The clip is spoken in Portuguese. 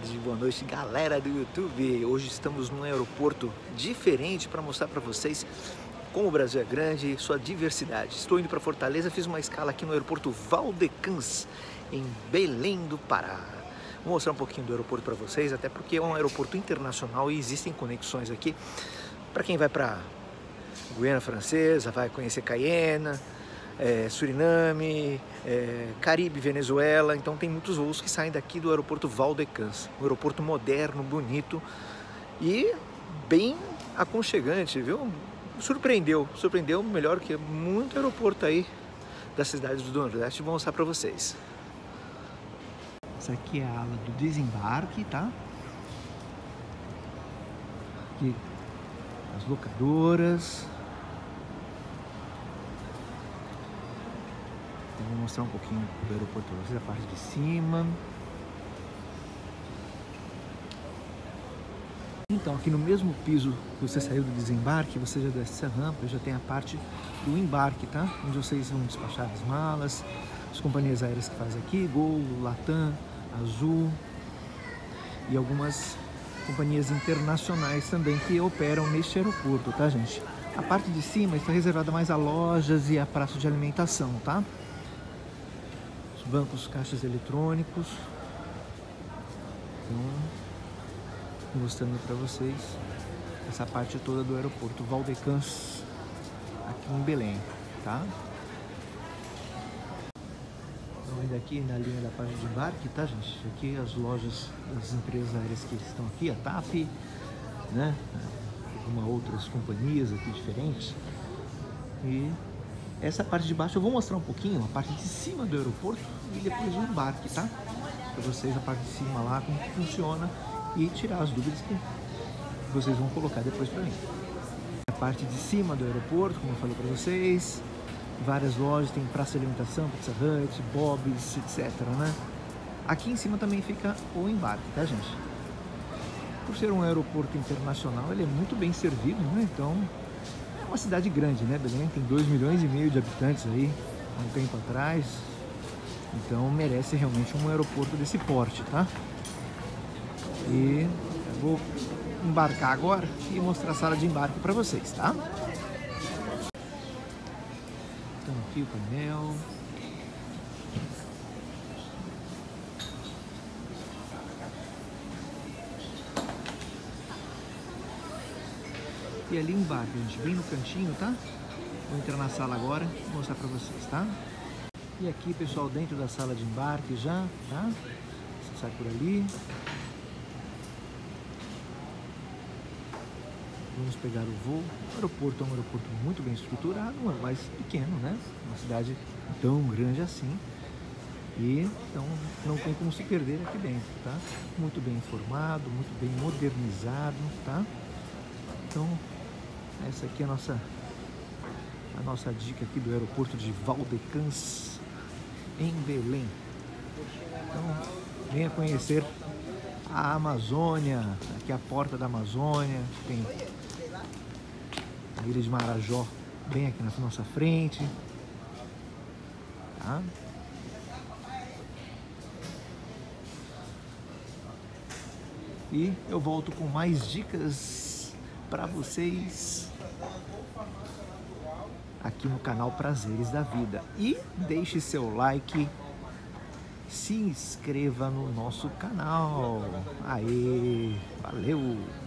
tarde, boa noite, galera do YouTube. Hoje estamos num aeroporto diferente para mostrar para vocês como o Brasil é grande e sua diversidade. Estou indo para Fortaleza, fiz uma escala aqui no aeroporto Valdecans, em Belém do Pará. Vou mostrar um pouquinho do aeroporto para vocês, até porque é um aeroporto internacional e existem conexões aqui. Para quem vai para Guiana Francesa, vai conhecer Caiena, Suriname, Caribe, Venezuela. Então tem muitos voos que saem daqui do aeroporto Valdecans, um aeroporto moderno, bonito e bem aconchegante, viu? Surpreendeu melhor que muito aeroporto aí das cidades do Nordeste. Vou mostrar para vocês. Essa aqui é a ala do desembarque, tá? Aqui as locadoras. Então, vou mostrar um pouquinho do aeroporto para vocês, a parte de cima. Então, aqui no mesmo piso que você saiu do desembarque, você já desce essa rampa e já tem a parte do embarque, tá? Onde vocês vão despachar as malas, as companhias aéreas que fazem aqui, Gol, Latam, Azul e algumas companhias internacionais também que operam neste aeroporto, tá, gente? A parte de cima está reservada mais a lojas e a praça de alimentação, tá? Os bancos, caixas eletrônicos. Então, mostrando para vocês essa parte toda do aeroporto Valdecans aqui em Belém, tá? Então, ainda aqui na linha da parte de embarque, tá, gente? Aqui as lojas das empresas aéreas que estão aqui, a TAP, né? Algumas outras companhias aqui diferentes. E essa parte de baixo eu vou mostrar um pouquinho, a parte de cima do aeroporto e depois o embarque, tá? Para vocês a parte de cima lá, como que funciona, e tirar as dúvidas que vocês vão colocar depois para mim. A parte de cima do aeroporto, como eu falei para vocês, várias lojas, tem praça de alimentação, Pizza Hut, Bob's, etc, né? Aqui em cima também fica o embarque, tá, gente? Por ser um aeroporto internacional, ele é muito bem servido, né? Então, é uma cidade grande, né? Belém tem 2 milhões e meio de habitantes aí, há um tempo atrás. Então, merece realmente um aeroporto desse porte, tá? E vou embarcar agora e mostrar a sala de embarque para vocês, tá? Então aqui o painel. E ali embarque, gente, bem no cantinho, tá? Vou entrar na sala agora e mostrar para vocês, tá? E aqui, pessoal, dentro da sala de embarque já, tá? Você sai por ali. Vamos pegar o voo. O aeroporto é um aeroporto muito bem estruturado, mas pequeno, né? Uma cidade tão grande assim. E então não tem como se perder aqui dentro, tá? Muito bem informado, muito bem modernizado, tá? Então, essa aqui é a nossa dica aqui do aeroporto de Valdecans, em Belém. Então, venha conhecer a Amazônia. Aqui é a porta da Amazônia, tem a Ilha de Marajó bem aqui na nossa frente, tá? E eu volto com mais dicas para vocês aqui no canal Prazeres da Vida. E deixe seu like, se inscreva no nosso canal. Aê, valeu!